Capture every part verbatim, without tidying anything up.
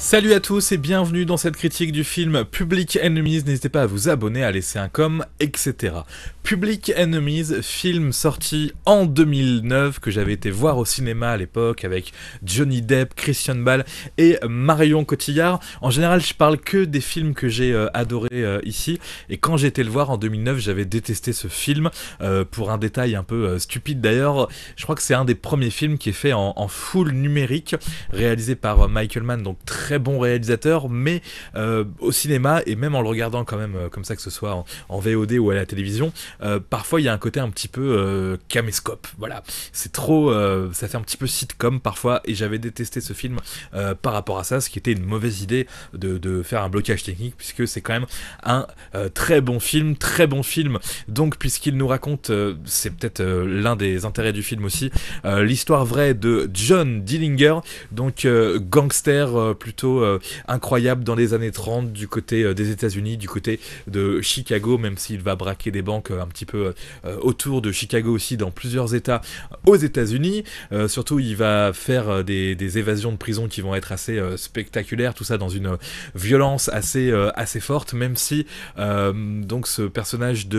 Salut à tous et bienvenue dans cette critique du film Public Enemies, n'hésitez pas à vous abonner, à laisser un com, et cetera. Public Enemies, film sorti en deux mille neuf, que j'avais été voir au cinéma à l'époque avec Johnny Depp, Christian Bale et Marion Cotillard. En général, je parle que des films que j'ai euh, adorés euh, ici, et quand j'ai été le voir en deux mille neuf, j'avais détesté ce film, euh, pour un détail un peu euh, stupide d'ailleurs. Je crois que c'est un des premiers films qui est fait en, en full numérique, réalisé par euh, Michael Mann, donc très bon réalisateur, mais euh, au cinéma, et même en le regardant quand même euh, comme ça, que ce soit en, en V O D ou à la télévision, Euh, parfois il y a un côté un petit peu euh, caméscope, voilà, c'est trop, euh, ça fait un petit peu sitcom parfois, et j'avais détesté ce film euh, par rapport à ça, ce qui était une mauvaise idée de, de faire un blocage technique, puisque c'est quand même un euh, très bon film, très bon film, donc puisqu'il nous raconte, euh, c'est peut-être euh, l'un des intérêts du film aussi, euh, l'histoire vraie de John Dillinger, donc euh, gangster euh, plutôt euh, incroyable dans les années trente du côté euh, des États-Unis, du côté de Chicago, même s'il va braquer des banques un petit peu euh, autour de Chicago aussi, dans plusieurs états aux États-Unis. Euh, surtout, il va faire des, des évasions de prison qui vont être assez euh, spectaculaires, tout ça dans une violence assez, euh, assez forte, même si euh, donc ce personnage de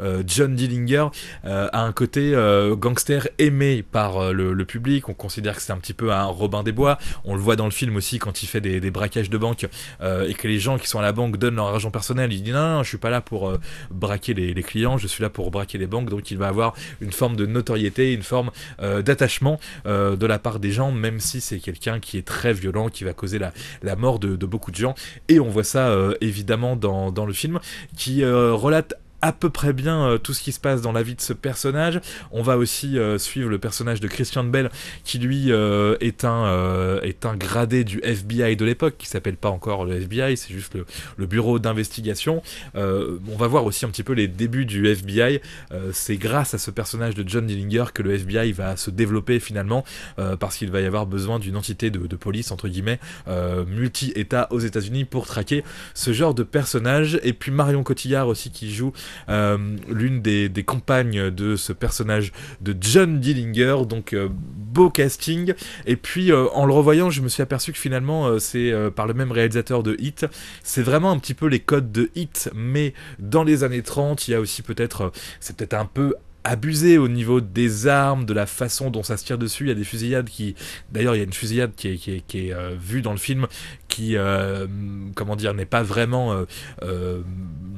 euh, John Dillinger euh, a un côté euh, gangster aimé par euh, le, le public. On considère que c'est un petit peu un Robin des Bois. On le voit dans le film aussi quand il fait des, des braquages de banque euh, et que les gens qui sont à la banque donnent leur argent personnel. Il dit non, non, non, je suis pas là pour euh, braquer les, les clients, je suis là pour braquer les banques, donc il va avoir une forme de notoriété, une forme euh, d'attachement euh, de la part des gens, même si c'est quelqu'un qui est très violent, qui va causer la, la mort de, de beaucoup de gens, et on voit ça euh, évidemment dans, dans le film, qui euh, relate à peu près bien euh, tout ce qui se passe dans la vie de ce personnage. On va aussi euh, suivre le personnage de Christian Bale, qui lui euh, est, un, euh, est un gradé du F B I de l'époque, qui s'appelle pas encore le F B I, c'est juste le, le bureau d'investigation. Euh, on va voir aussi un petit peu les débuts du F B I, euh, c'est grâce à ce personnage de John Dillinger que le F B I va se développer finalement, euh, parce qu'il va y avoir besoin d'une entité de, de police, entre guillemets, euh, multi-état aux États-Unis pour traquer ce genre de personnage. Et puis Marion Cotillard aussi, qui joue Euh, l'une des, des compagnes de ce personnage de John Dillinger, donc euh, beau casting. Et puis euh, en le revoyant, je me suis aperçu que finalement euh, c'est euh, par le même réalisateur de Hit, c'est vraiment un petit peu les codes de Hit, mais dans les années trente. Il y a aussi peut-être, euh, c'est peut-être un peu abusé au niveau des armes, de la façon dont ça se tire dessus. Il y a des fusillades qui... D'ailleurs, il y a une fusillade qui est, qui est, qui est euh, vue dans le film, qui, euh, comment dire, n'est pas vraiment euh, euh,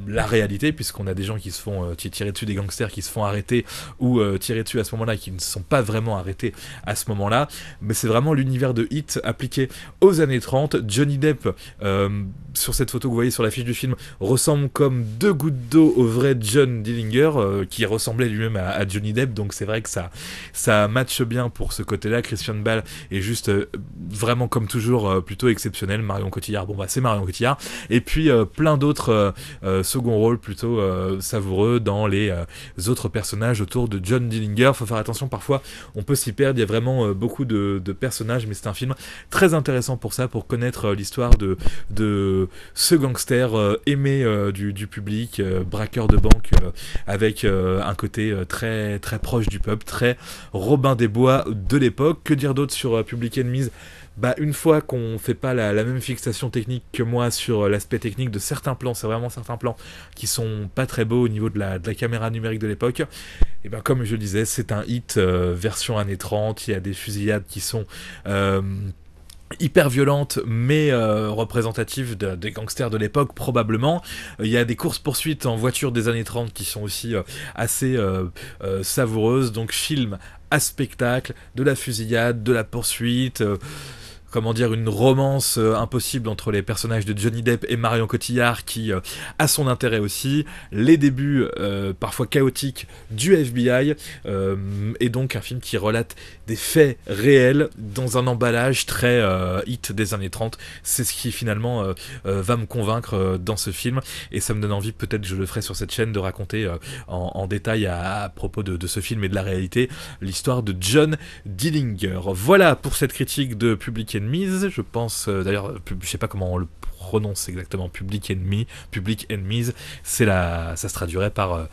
la réalité, puisqu'on a des gens qui se font euh, tirer dessus, des gangsters qui se font arrêter ou euh, tirer dessus à ce moment-là, qui ne sont pas vraiment arrêtés à ce moment-là. Mais c'est vraiment l'univers de Hit appliqué aux années trente. Johnny Depp, euh, sur cette photo que vous voyez sur l'affiche du film, ressemble comme deux gouttes d'eau au vrai John Dillinger, euh, qui ressemblait lui-même à Johnny Depp, donc c'est vrai que ça ça matche bien pour ce côté-là. Christian Bale est juste euh, vraiment comme toujours euh, plutôt exceptionnel. Marion Cotillard, bon bah c'est Marion Cotillard, et puis euh, plein d'autres euh, euh, second rôles plutôt euh, savoureux dans les euh, autres personnages autour de John Dillinger. Faut faire attention, parfois on peut s'y perdre, il y a vraiment euh, beaucoup de, de personnages, mais c'est un film très intéressant pour ça, pour connaître euh, l'histoire de, de ce gangster euh, aimé euh, du, du public, euh, braqueur de banque, euh, avec euh, un côté euh, très très proche du peuple, très Robin des Bois de l'époque. Que dire d'autre sur euh, Public Enemies? Bah, une fois qu'on fait pas la, la même fixation technique que moi sur euh, l'aspect technique de certains plans, c'est vraiment certains plans qui sont pas très beaux au niveau de la, de la caméra numérique de l'époque. Et ben comme je le disais, c'est un Hit euh, version années trente, il y a des fusillades qui sont... Euh, hyper violente, mais euh, représentative de, des gangsters de l'époque probablement. Il euh, y a des courses-poursuites en voiture des années trente qui sont aussi euh, assez euh, euh, savoureuses, donc film à spectacle, de la fusillade, de la poursuite... Euh comment dire, une romance euh, impossible entre les personnages de Johnny Depp et Marion Cotillard, qui euh, a son intérêt aussi, les débuts euh, parfois chaotiques du F B I, euh, et donc un film qui relate des faits réels dans un emballage très euh, Hit des années trente. C'est ce qui finalement euh, euh, va me convaincre euh, dans ce film, et ça me donne envie, peut-être je le ferai sur cette chaîne, de raconter euh, en, en détail à, à propos de, de ce film et de la réalité, l'histoire de John Dillinger. Voilà pour cette critique de Public Enemies. Je pense, euh, d'ailleurs, je sais pas comment on le prononce exactement, Public Enemy, Public Enemies, c'est la, ça se traduirait par euh,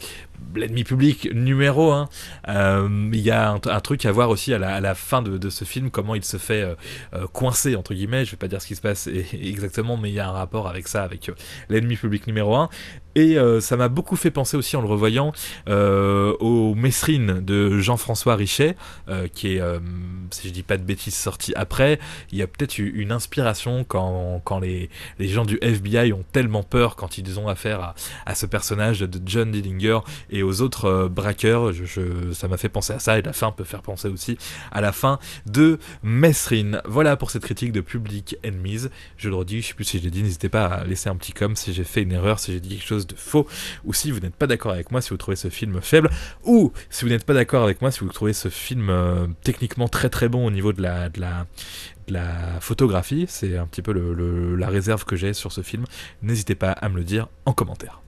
l'ennemi public numéro un. Euh, il y a un, un truc à voir aussi à la, à la fin de, de ce film, comment il se fait euh, euh, coincer, entre guillemets, je vais pas dire ce qui se passe et, et exactement, mais il y a un rapport avec ça, avec euh, l'ennemi public numéro un. Et euh, ça m'a beaucoup fait penser aussi en le revoyant euh, au Mesrine de Jean-François Richet, euh, qui est, euh, si je dis pas de bêtises, sorti après. Il y a peut-être une inspiration quand, quand les, les gens du F B I ont tellement peur quand ils ont affaire à, à ce personnage de John Dillinger et aux autres euh, braqueurs. Je, je, ça m'a fait penser à ça, et la fin peut faire penser aussi à la fin de Mesrine. Voilà pour cette critique de Public Enemies. Je le redis, je sais plus si je l'ai dit, n'hésitez pas à laisser un petit com si j'ai fait une erreur, si j'ai dit quelque chose de faux, ou si vous n'êtes pas d'accord avec moi, si vous trouvez ce film faible, ou si vous n'êtes pas d'accord avec moi, si vous trouvez ce film euh, techniquement très très bon au niveau de la, de la, de la photographie. C'est un petit peu le, le, la réserve que j'ai sur ce film. N'hésitez pas à me le dire en commentaire.